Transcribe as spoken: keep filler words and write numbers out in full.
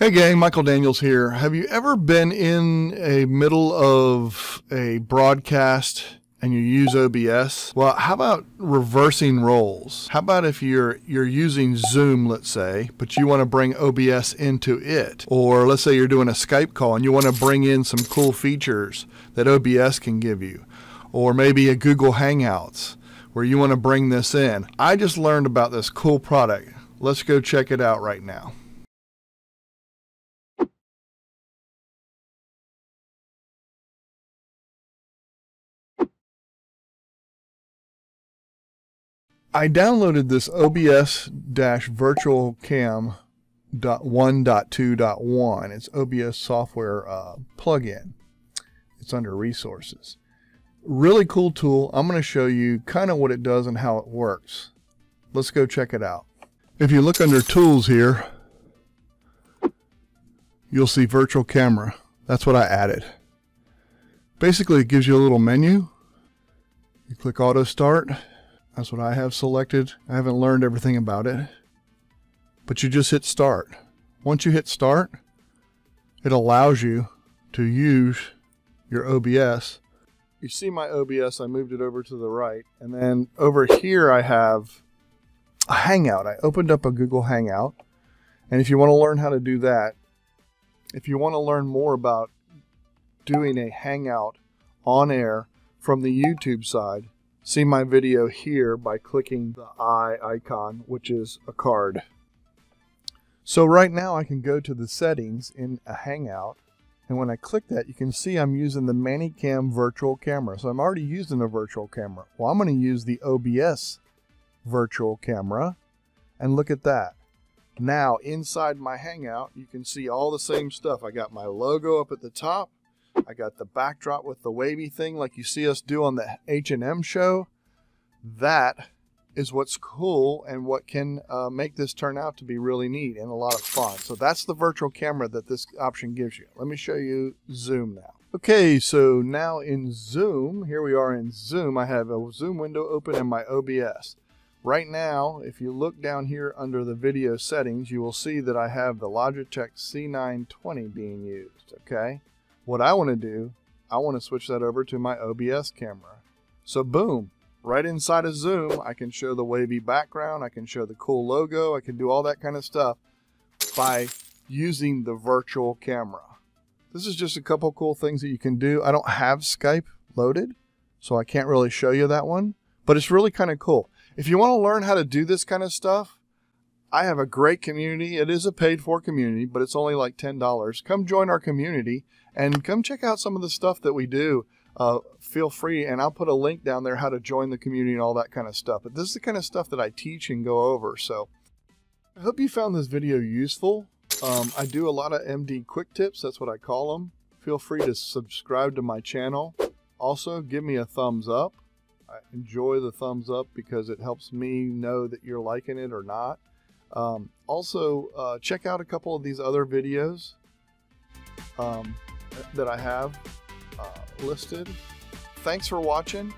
Hey gang, Michael Daniels here. Have you ever been in a middle of a broadcast and you use O B S? Well, how about reversing roles? How about if you're you're using Zoom, let's say, but you want to bring O B S into it? Or let's say you're doing a Skype call and you want to bring in some cool features that O B S can give you. Or maybe a Google Hangouts where you want to bring this in. I just learned about this cool product. Let's go check it out right now. I downloaded this O B S virtual cam one point two point one. It's O B S software uh, plugin. It's under resources. Really cool tool. I'm going to show you kind of what it does and how it works. Let's go check it out. If you look under tools here, you'll see virtual camera. That's what I added. Basically, it gives you a little menu. You click auto start. That's what I have selected. I haven't learned everything about it, but you just hit start. Once you hit start, it allows you to use your O B S. You see my O B S, I moved it over to the right. And then over here I have a Hangout. I opened up a Google Hangout. And if you want to learn how to do that, if you want to learn more about doing a Hangout on air from the YouTube side, see my video here by clicking the eye icon, which is a card. So right now I can go to the settings in a Hangout, and when I click that, you can see I'm using the ManiCam virtual camera. So I'm already using a virtual camera. Well, I'm going to use the O B S virtual camera, and look at that. Now inside my Hangout, you can see all the same stuff. I got my logo up at the top. I got the backdrop with the wavy thing like you see us do on the H and M show. That is what's cool and what can uh, make this turn out to be really neat and a lot of fun. So that's the virtual camera that this option gives you. Let me show you Zoom now. Okay, so now in Zoom, here we are in Zoom. I have a Zoom window open in my O B S. Right now, if you look down here under the video settings, you will see that I have the Logitech C nine twenty being used, okay? What I want to do, I want to switch that over to my O B S camera. So boom, right inside of Zoom, I can show the wavy background, I can show the cool logo, I can do all that kind of stuff by using the virtual camera. This is just a couple cool things that you can do. I don't have Skype loaded, so I can't really show you that one, but it's really kind of cool. If you want to learn how to do this kind of stuff, I have a great community. It is a paid for community, but it's only like ten dollars. Come join our community and come check out some of the stuff that we do. Uh, feel free, and I'll put a link down there how to join the community and all that kind of stuff. But this is the kind of stuff that I teach and go over. So I hope you found this video useful. Um, I do a lot of M D quick tips. That's what I call them. Feel free to subscribe to my channel. Also, give me a thumbs up. I enjoy the thumbs up because it helps me know that you're liking it or not. Um, also, uh, check out a couple of these other videos um, that I have uh, listed. Thanks for watching.